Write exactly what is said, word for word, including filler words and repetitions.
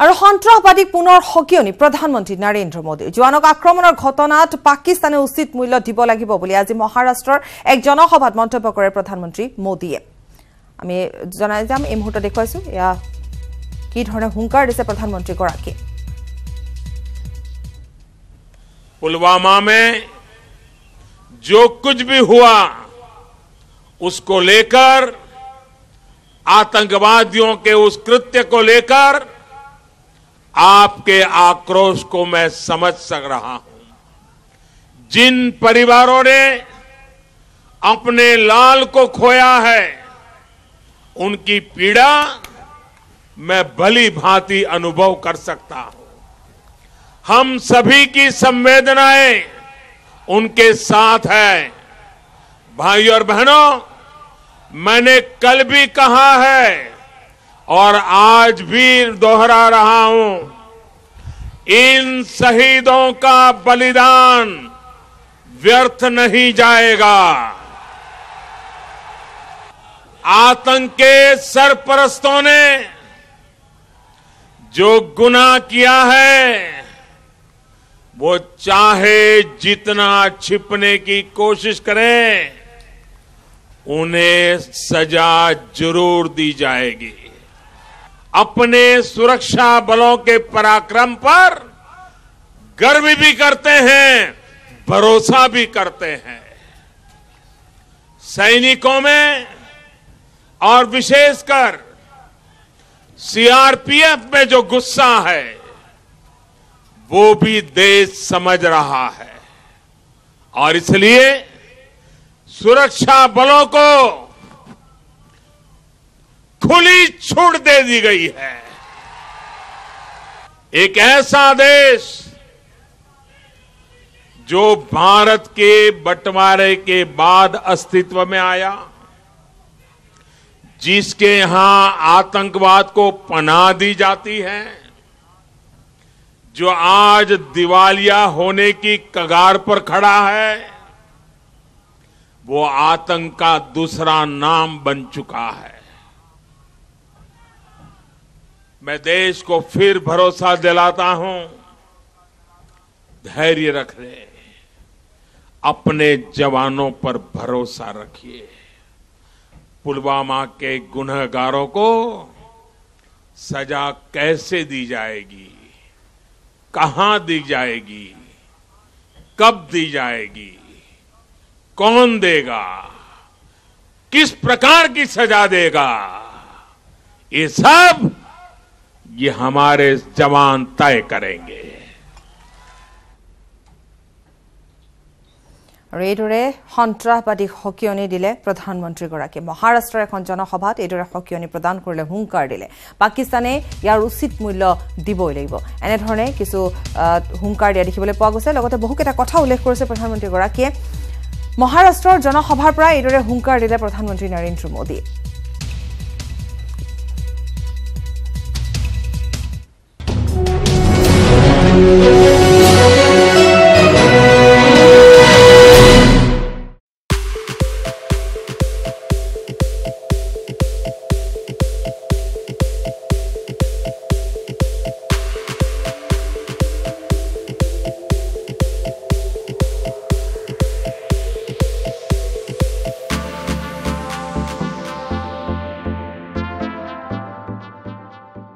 और सन्त्रासबादी पुनर सकियनी प्रधानमंत्री नरेंद्र मोदी जवानक आक्रमणर घटनात पाकिस्ताने उचित मूल्य দিব লাগিব বুলি আজি महाराष्ट्र एक जनसभात मंतव्य करे प्रधानमंत्री मोदी। আমি জানাই যাম এই মুহূর্তে দেখাইছো ইয়া কি ধরনের হুঙ্কার দিছে प्रधानमंत्री গৰাকী। पुलवामा में जो कुछ भी हुआ उसको लेकर, आतंकवादियों के उस कृत्य को लेकर आपके आक्रोश को मैं समझ सक रहा हूं। जिन परिवारों ने अपने लाल को खोया है उनकी पीड़ा मैं भली भांति अनुभव कर सकता हूं। हम सभी की संवेदनाएं उनके साथ है। भाइयों और बहनों, मैंने कल भी कहा है और आज भी दोहरा रहा हूं, इन शहीदों का बलिदान व्यर्थ नहीं जाएगा। आतंक के सरपरस्तों ने जो गुनाह किया है वो चाहे जितना छिपने की कोशिश करें, उन्हें सजा जरूर दी जाएगी। अपने सुरक्षा बलों के पराक्रम पर गर्व भी करते हैं, भरोसा भी करते हैं। सैनिकों में और विशेषकर सीआरपीएफ में जो गुस्सा है वो भी देश समझ रहा है और इसलिए सुरक्षा बलों को खुली छूट दे दी गई है। एक ऐसा देश जो भारत के बंटवारे के बाद अस्तित्व में आया, जिसके यहां आतंकवाद को पनाह दी जाती है, जो आज दिवालिया होने की कगार पर खड़ा है, वो आतंक का दूसरा नाम बन चुका है। मैं देश को फिर भरोसा दिलाता हूं, धैर्य रख ले, अपने जवानों पर भरोसा रखिए। पुलवामा के गुनहगारों को सजा कैसे दी जाएगी, कहां दी जाएगी, कब दी जाएगी, कौन देगा, किस प्रकार की सजा देगा, ये सब ये हमारे जवान तय करेंगे। रेडरे सन्त्रासबादी हकियनी दिले प्रधानमंत्री गराके। महाराष्ट्र एखन जनसभात एडरे हकियनी प्रदान करले, हुंकार दिले पाकिस्ताने यार उचित मूल्य दिबई लागिब। एने धरणे किछु हुंकार दिया देखिबले पोৱা গৈছে। লগতে বহুকেটা কথা উল্লেখ কৰিছে प्रधानमंत्री गराके। महाराष्ट्र जनसभार পৰা एडरे हुंकार दिले प्रधानमंत्री नरेंद्र मोदी। Thank you.